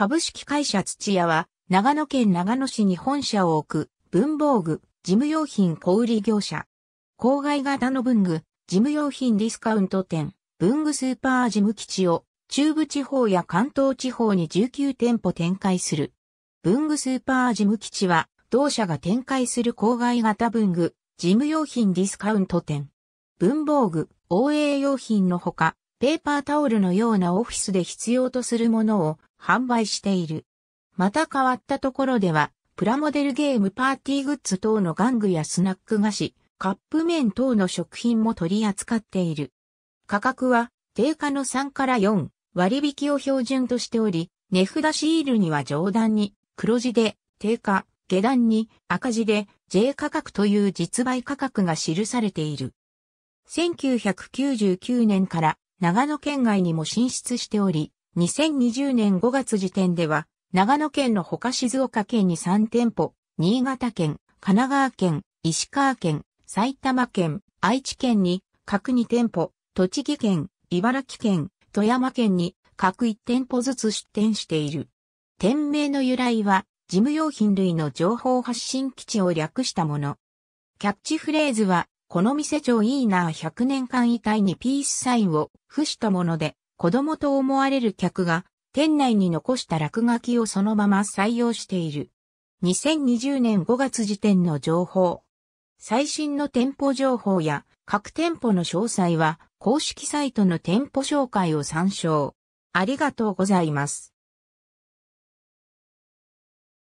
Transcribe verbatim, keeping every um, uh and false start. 株式会社土屋は、長野県長野市に本社を置く、文房具、事務用品小売業者。郊外型の文具、事務用品ディスカウント店、文具スーパー事務基地を、中部地方や関東地方にじゅうきゅう店舗展開する。文具スーパー事務基地は、同社が展開する郊外型文具、事務用品ディスカウント店。文房具、オーエー 用品のほか、ペーパータオルのようなオフィスで必要とするものを販売している。また変わったところでは、プラモデルゲームパーティーグッズ等の玩具やスナック菓子、カップ麺等の食品も取り扱っている。価格は、定価のさんからよん割引を標準としており、値札シールには上段に黒字で定価、下段に赤字で J 価格という実売価格が記されている。せんきゅうひゃくきゅうじゅうきゅうねんから長野県外にも進出しており、にせんにじゅうねんごがつ時点では長野県のほか静岡県にさん店舗、新潟県、神奈川県、石川県、埼玉県、愛知県に各に店舗、栃木県、茨城県、富山県に各いち店舗ずつ出店している。店名の由来は、事務用品類の情報発信基地を略したもの。キャッチフレーズは、この店長いいなぁひゃくねんかん以内にピースサインを付したもので、子供と思われる客が店内に残した落書きをそのまま採用している。にせんにじゅうねんごがつ時点の情報。最新の店舗情報や各店舗の詳細は公式サイトの店舗紹介を参照。ありがとうございます。